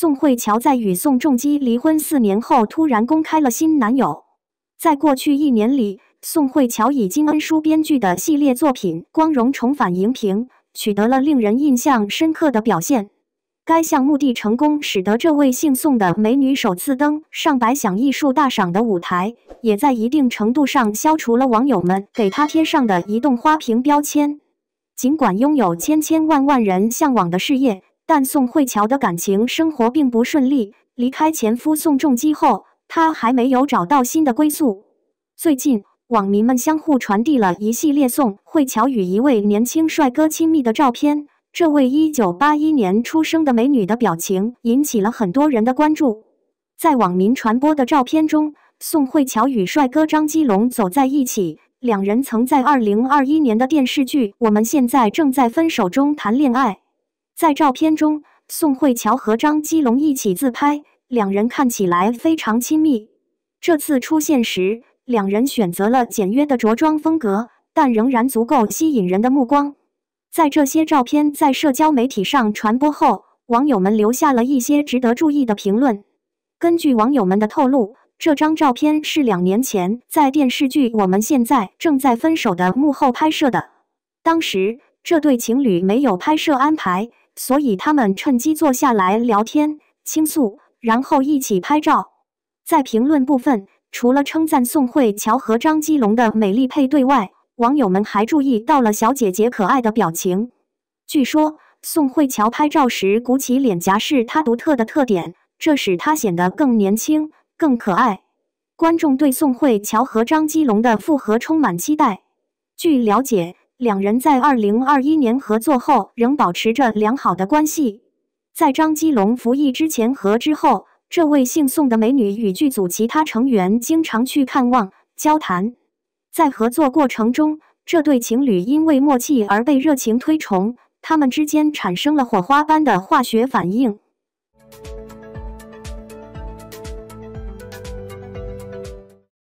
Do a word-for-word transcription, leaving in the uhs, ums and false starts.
宋慧乔在与宋仲基离婚四年后突然公开了新男友。在过去一年里，宋慧乔以金恩淑编剧的系列作品《光荣重返》荧屏，取得了令人印象深刻的表现。该项目的成功使得这位姓宋的美女首次登上百想艺术大赏的舞台，也在一定程度上消除了网友们给她贴上的移动花瓶标签。尽管拥有千千万万人向往的事业，但宋慧乔的感情生活并不顺利。离开前夫宋仲基后，她还没有找到新的归宿。最近，网民们相互传递了一系列宋慧乔与一位年轻帅哥亲密的照片。这位一九八一年出生的美女的表情引起了很多人的关注。在网民传播的照片中，宋慧乔与帅哥张基龙走在一起，两人曾在二零二一年的电视剧《我们现在正在分手》中谈恋爱。在照片中，宋慧乔和张基龙一起自拍，两人看起来非常亲密。这次出现时，两人选择了简约的着装风格，但仍然足够吸引人的目光。在这些照片在社交媒体上传播后，网友们留下了一些值得注意的评论。根据网友们的透露，这张照片是两年前在电视剧《我们现在正在分手》的幕后拍摄的。当时，这对情侣没有拍摄安排，所以他们趁机坐下来聊天、倾诉，然后一起拍照。在评论部分，除了称赞宋慧乔和张基龙的美丽配对外，网友们还注意到了小姐姐可爱的表情。据说，宋慧乔拍照时鼓起脸颊是她独特的特点，这使她显得更年轻、更可爱。观众对宋慧乔和张基龙的复合充满期待。据了解，两人在二零二一年合作后仍保持着良好的关系。在张基龙服役之前和之后，这位姓宋的美女与剧组其他成员经常去看望、交谈。在合作过程中，这对情侣因为默契而被热情推崇，他们之间产生了火花般的化学反应。